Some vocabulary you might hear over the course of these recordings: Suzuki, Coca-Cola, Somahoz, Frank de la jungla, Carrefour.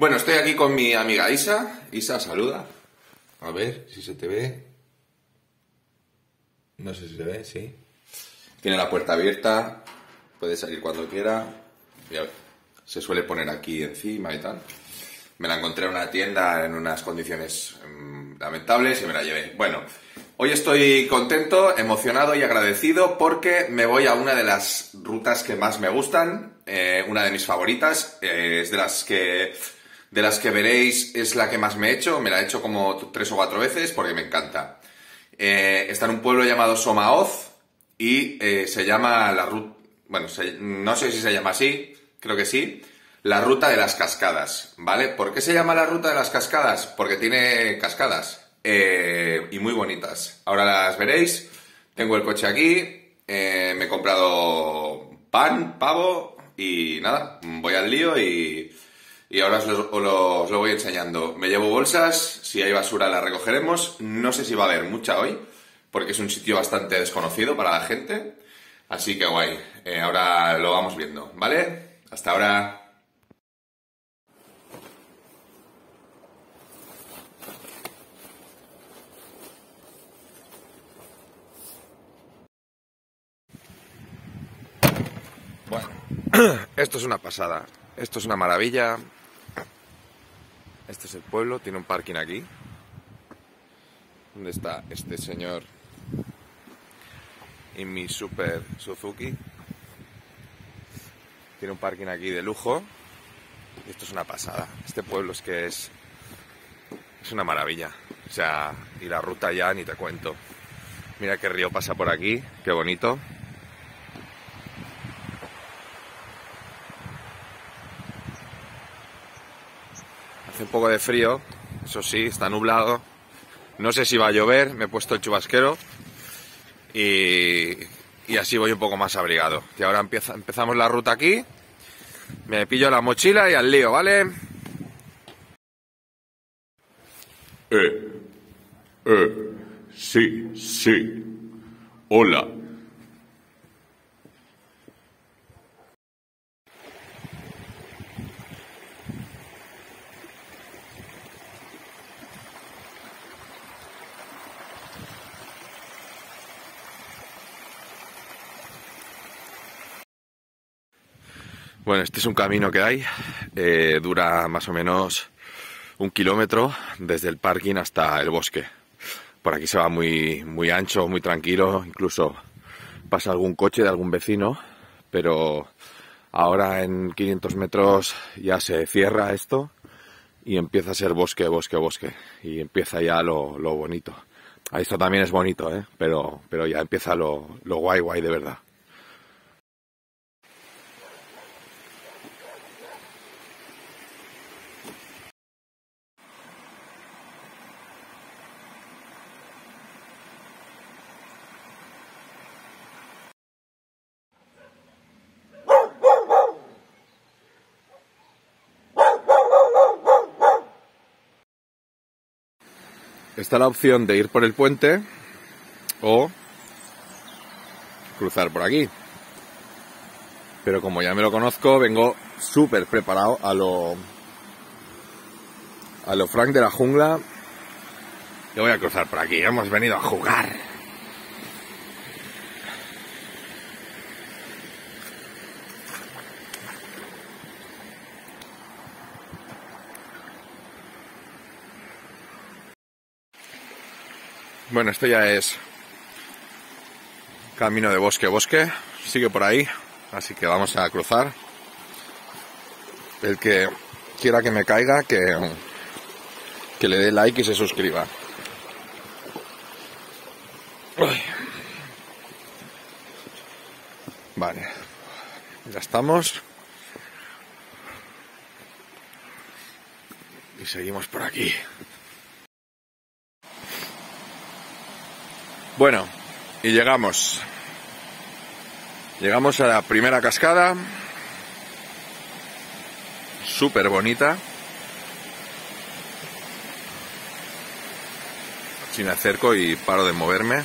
Bueno, estoy aquí con mi amiga Isa. Isa, saluda. A ver si se te ve. No sé si se ve, sí. Tiene la puerta abierta, puede salir cuando quiera. Ya ves, se suele poner aquí encima y tal. Me la encontré en una tienda en unas condiciones lamentables y me la llevé. Bueno, hoy estoy contento, emocionado y agradecido porque me voy a una de las rutas que más me gustan, una de mis favoritas, es de las que veréis, es la que más me he hecho, me la he hecho como 3 o 4 veces porque me encanta. Está en un pueblo llamado Somahoz y se llama la ruta, bueno, no sé si se llama así, creo que sí, la ruta de las cascadas, ¿vale? ¿Por qué se llama la ruta de las cascadas? Porque tiene cascadas y muy bonitas. Ahora las veréis, tengo el coche aquí, me he comprado pan, pavo y nada, voy al lío y ahora os lo voy enseñando. Me llevo bolsas, si hay basura la recogeremos. No sé si va a haber mucha hoy, porque es un sitio bastante desconocido para la gente. Así que guay, ahora lo vamos viendo, ¿vale? Hasta ahora. Bueno, esto es una pasada. Esto es una maravilla. Este es el pueblo, tiene un parking aquí. ¿Dónde está este señor? Y mi super Suzuki. Tiene un parking aquí de lujo. Esto es una pasada. Este pueblo es que es una maravilla. O sea, y la ruta ya ni te cuento. Mira qué río pasa por aquí, qué bonito. Un poco de frío, eso sí, está nublado, no sé si va a llover, me he puesto el chubasquero y así voy un poco más abrigado. Y ahora empezamos la ruta aquí, me pillo la mochila y al lío, ¿vale? Sí, sí, hola. Bueno, este es un camino que hay, dura más o menos 1 kilómetro desde el parking hasta el bosque. Por aquí se va muy, muy ancho, muy tranquilo, incluso pasa algún coche de algún vecino, pero ahora en 500 metros ya se cierra esto y empieza a ser bosque, bosque, bosque, y empieza ya lo bonito. Esto también es bonito, pero ya empieza lo guay, guay de verdad. Está la opción de ir por el puente o cruzar por aquí. Pero como ya me lo conozco, vengo súper preparado a lo Frank de la jungla. Yo voy a cruzar por aquí, hemos venido a jugar. Bueno, esto ya es camino de bosque, bosque, sigue por ahí, así que vamos a cruzar. El que quiera que me caiga, que le dé like y se suscriba. Uy. Vale, ya estamos. Y seguimos por aquí. Bueno, y llegamos a la primera cascada, súper bonita, si me acerco y paro de moverme.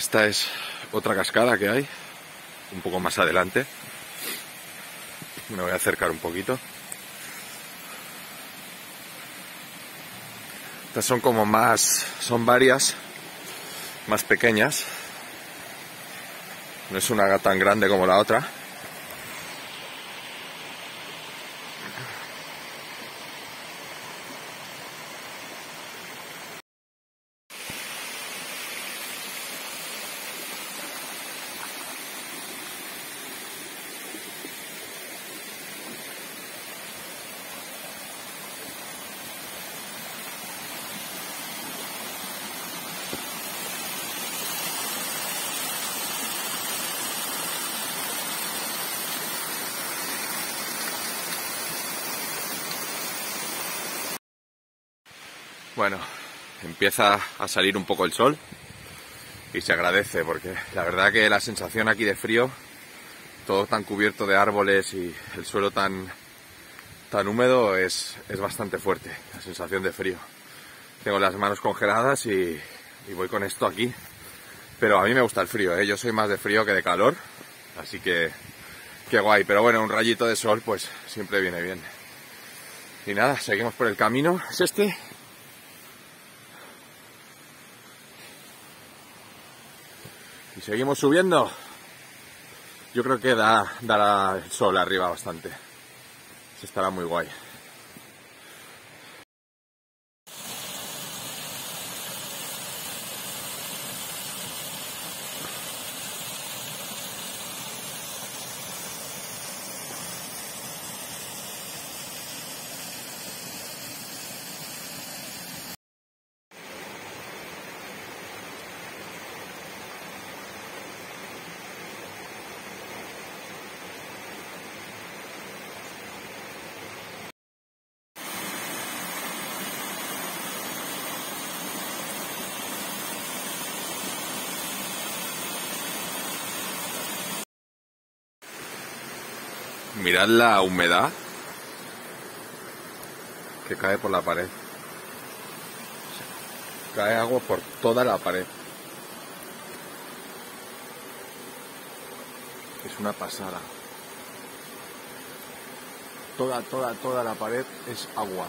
Esta es otra cascada que hay, un poco más adelante. Me voy a acercar un poquito. Estas son como más, son varias, más pequeñas. No es una tan grande como la otra. Bueno, empieza a salir un poco el sol y se agradece, porque la verdad que la sensación aquí de frío, todo tan cubierto de árboles y el suelo tan húmedo, es bastante fuerte, la sensación de frío. Tengo las manos congeladas y voy con esto aquí, pero a mí me gusta el frío, ¿eh? Yo soy más de frío que de calor, así que qué guay, pero bueno, un rayito de sol pues siempre viene bien. Y nada, seguimos por el camino, ¿es este? Y seguimos subiendo. Yo creo que dará el sol arriba bastante. Se estará muy guay. Mirad la humedad que cae por la pared. Cae agua por toda la pared. Es una pasada. Toda la pared es agua.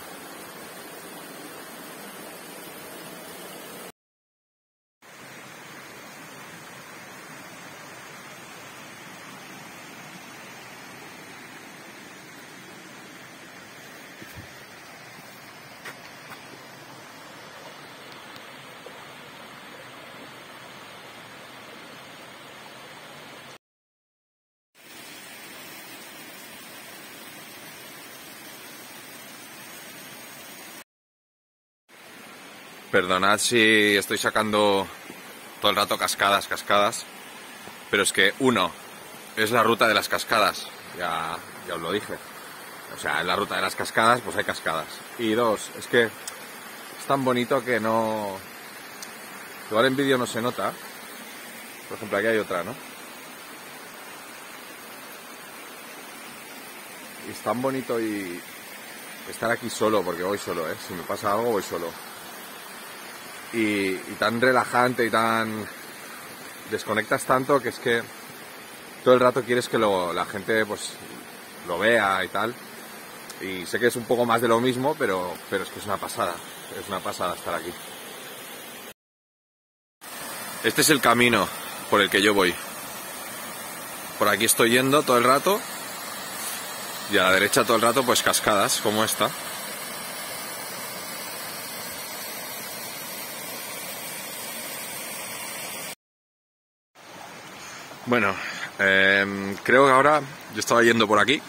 Perdonad si estoy sacando todo el rato cascadas, pero es que, uno, es la ruta de las cascadas, ya os lo dije. O sea, en la ruta de las cascadas, pues hay cascadas. Y dos, es que es tan bonito que no... Igual en vídeo no se nota. Por ejemplo, aquí hay otra, ¿no? Y es tan bonito y estar aquí solo, porque voy solo, ¿eh? Si me pasa algo, voy solo. Y tan relajante y tan... desconectas tanto que es que todo el rato quieres que la gente pues lo vea y tal. Y sé que es un poco más de lo mismo, pero es que es una pasada estar aquí. Este es el camino por el que yo voy. Por aquí estoy yendo todo el rato y a la derecha todo el rato pues cascadas como esta. Bueno, creo que ahora, yo estaba yendo por aquí,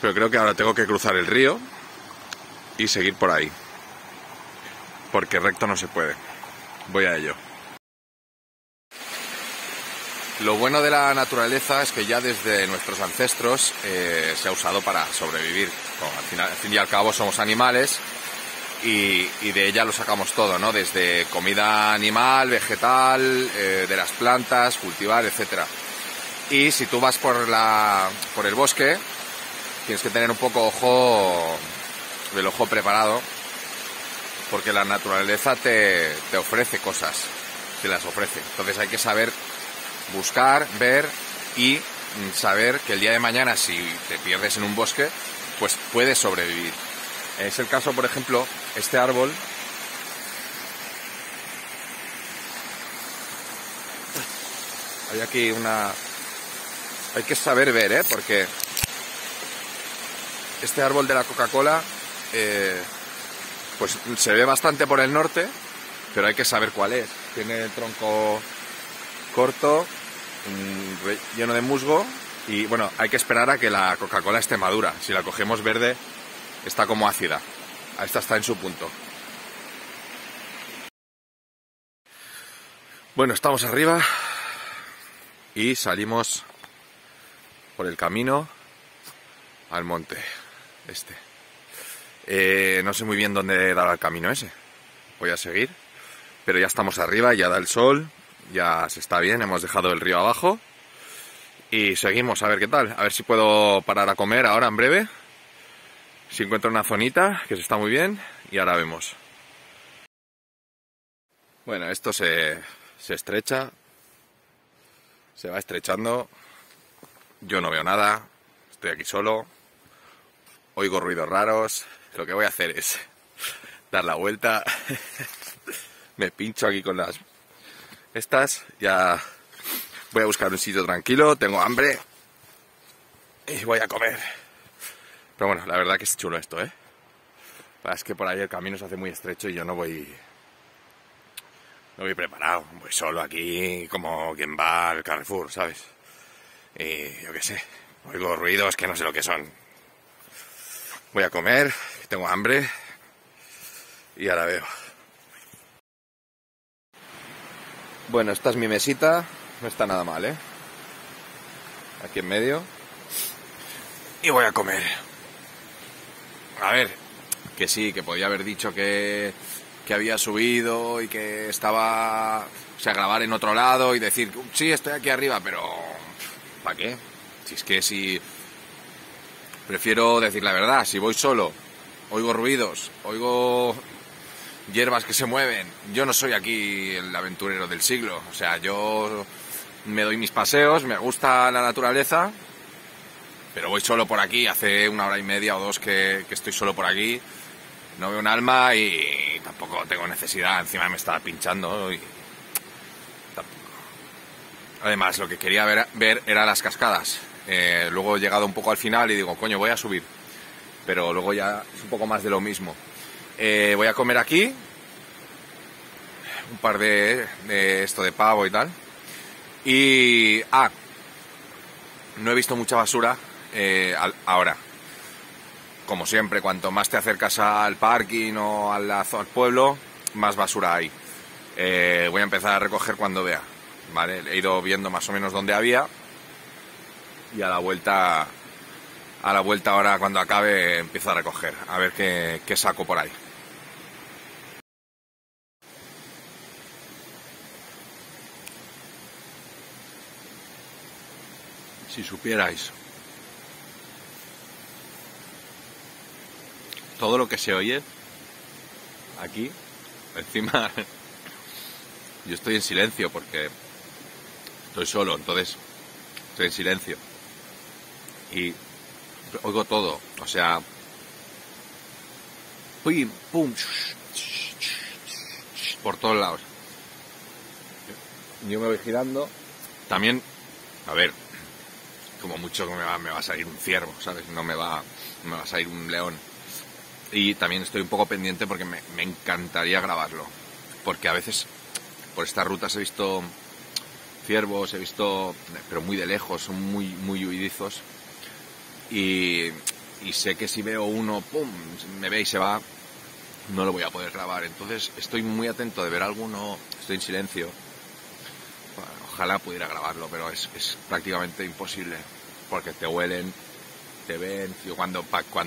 pero creo que ahora tengo que cruzar el río y seguir por ahí, porque recto no se puede. Voy a ello. Lo bueno de la naturaleza es que ya desde nuestros ancestros se ha usado para sobrevivir. Bueno, al fin y al cabo somos animales y de ella lo sacamos todo, ¿no? Desde comida animal, vegetal, de las plantas, cultivar, etcétera. Y si tú vas por el bosque, tienes que tener un poco el ojo preparado, porque la naturaleza te ofrece cosas. te las ofrece. Entonces hay que saber buscar, ver y saber que el día de mañana, si te pierdes en un bosque, pues puedes sobrevivir. Es el caso, por ejemplo, este árbol. Hay aquí una... Hay que saber ver, ¿eh? Porque este árbol de la Coca-Cola pues se ve bastante por el norte, pero hay que saber cuál es. Tiene el tronco corto, lleno de musgo, y bueno, hay que esperar a que la Coca-Cola esté madura. Si la cogemos verde, está como ácida. Esta está en su punto. Bueno, estamos arriba y salimos por el camino al monte este. No sé muy bien dónde dará el camino ese. Voy a seguir, pero ya estamos arriba, ya da el sol, ya se está bien, hemos dejado el río abajo y seguimos a ver qué tal. A ver si puedo parar a comer ahora en breve, si encuentro una zonita que se está muy bien, y ahora vemos. Bueno, esto se estrecha, se va estrechando. Yo no veo nada, estoy aquí solo, oigo ruidos raros. Lo que voy a hacer es dar la vuelta. Me pincho aquí con las estas. Ya voy a buscar un sitio tranquilo, tengo hambre y voy a comer. Pero bueno, la verdad que es chulo esto, ¿eh? Es que por ahí el camino se hace muy estrecho y yo no voy preparado, voy solo aquí como quien va al Carrefour, ¿sabes? Y yo qué sé, oigo ruidos que no sé lo que son. Voy a comer, tengo hambre y ahora veo. Bueno, esta es mi mesita, no está nada mal, ¿eh? Aquí en medio. Y voy a comer. A ver, que sí, que podía haber dicho que había subido y que estaba... O sea, grabar en otro lado y decir, sí, estoy aquí arriba, pero... ¿Para qué? Si es que si... Prefiero decir la verdad. Si voy solo, oigo ruidos, oigo hierbas que se mueven. Yo no soy aquí el aventurero del siglo. O sea, yo me doy mis paseos, me gusta la naturaleza, pero voy solo por aquí. Hace una hora y media o dos que estoy solo por aquí. No veo un alma y tampoco tengo necesidad. Encima me estaba pinchando y... Además, lo que quería ver era las cascadas. Luego he llegado un poco al final y digo, coño, voy a subir. Pero luego ya es un poco más de lo mismo. Voy a comer aquí un par de esto de pavo y tal. Y... Ah, no he visto mucha basura ahora. Como siempre, cuanto más te acercas al parking o al pueblo, más basura hay. Voy a empezar a recoger cuando vea, ¿vale? He ido viendo más o menos dónde había. Y a la vuelta ahora, cuando acabe, empiezo a recoger. A ver qué saco por ahí. Si supierais todo lo que se oye aquí, encima yo estoy en silencio porque estoy solo, entonces estoy en silencio. Y oigo todo, o sea... Pim, pum, por todos lados. Yo me voy girando. También, a ver, como mucho me va a salir un ciervo, ¿sabes? No me va a salir un león. Y también estoy un poco pendiente porque me encantaría grabarlo. Porque a veces por estas rutas he visto ciervos, pero muy de lejos, son muy, muy huidizos. Y sé que si veo uno, pum, me ve y se va, no lo voy a poder grabar. Entonces estoy muy atento de ver alguno, estoy en silencio. Bueno, ojalá pudiera grabarlo, pero es prácticamente imposible, porque te huelen, te ven. Yo cuando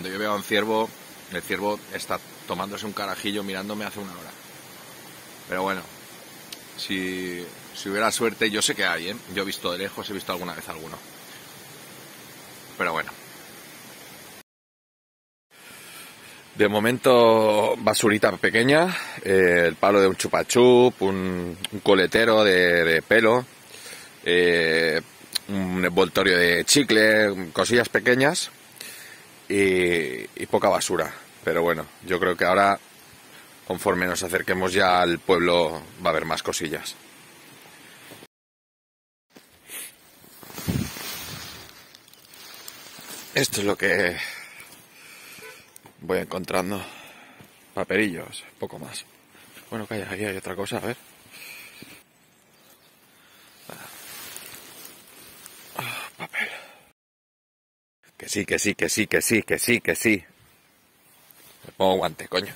yo veo a un ciervo, el ciervo está tomándose un carajillo mirándome hace una hora. Pero bueno, si hubiera suerte, yo sé que hay, ¿eh? Yo he visto de lejos, he visto alguna vez alguno. Pero bueno. De momento, basurita pequeña, el palo de un chupachup, un coletero de pelo, un envoltorio de chicle, cosillas pequeñas y poca basura. Pero bueno, yo creo que ahora, conforme nos acerquemos ya al pueblo, va a haber más cosillas. Esto es lo que voy encontrando. Paperillos, poco más. Bueno, calla, aquí hay otra cosa, a ver. Papel. Que sí, que sí, que sí, que sí, que sí, que sí. Me pongo guante, coño.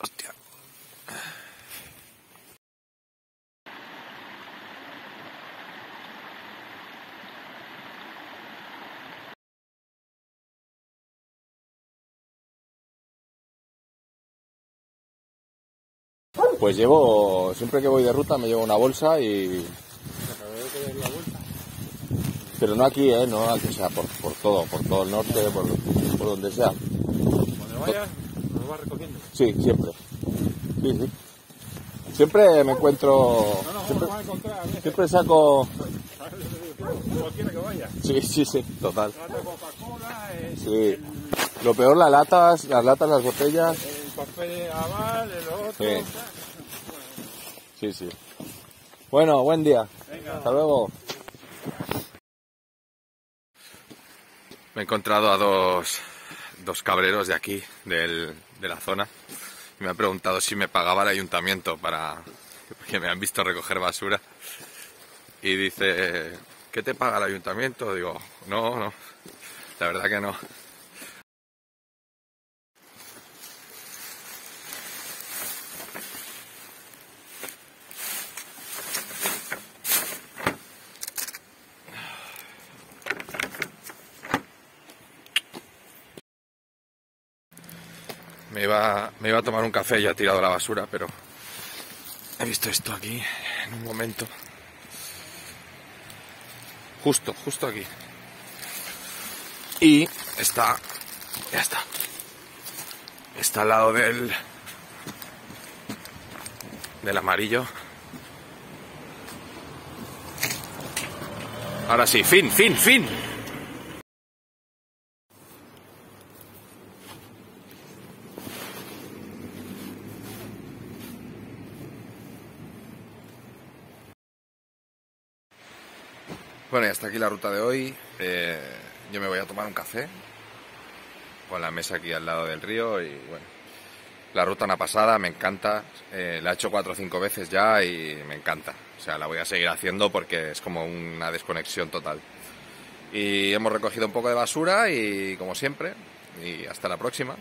Hostia. Pues llevo, siempre que voy de ruta me llevo una bolsa y... Pero no aquí, no, aunque sea por todo el norte, por donde sea. Cuando vayas, ¿lo vas recogiendo? Sí, siempre. Sí, sí. Siempre me encuentro... Siempre saco... Cualquiera que vaya. Sí, sí, sí, total. La lata Coca-Cola, sí. Lo peor, las latas, las botellas... El papel de aval, el otro... Sí, sí. Bueno, buen día. Venga. Hasta luego. Me he encontrado a dos cabreros de aquí, de la zona, y me han preguntado si me pagaba el ayuntamiento para que me han visto recoger basura. Y dice, ¿qué te paga el ayuntamiento? Digo, no, no, la verdad que no. Me iba a tomar un café y ha tirado la basura, pero he visto esto aquí en un momento. Justo aquí. Y está, ya está. Está al lado del amarillo. Ahora sí, fin. Bueno, y hasta aquí la ruta de hoy. Yo me voy a tomar un café con la mesa aquí al lado del río. Y bueno, la ruta una pasada, me encanta. La he hecho 4 o 5 veces ya y me encanta. O sea, la voy a seguir haciendo porque es como una desconexión total. Y hemos recogido un poco de basura y como siempre, y hasta la próxima.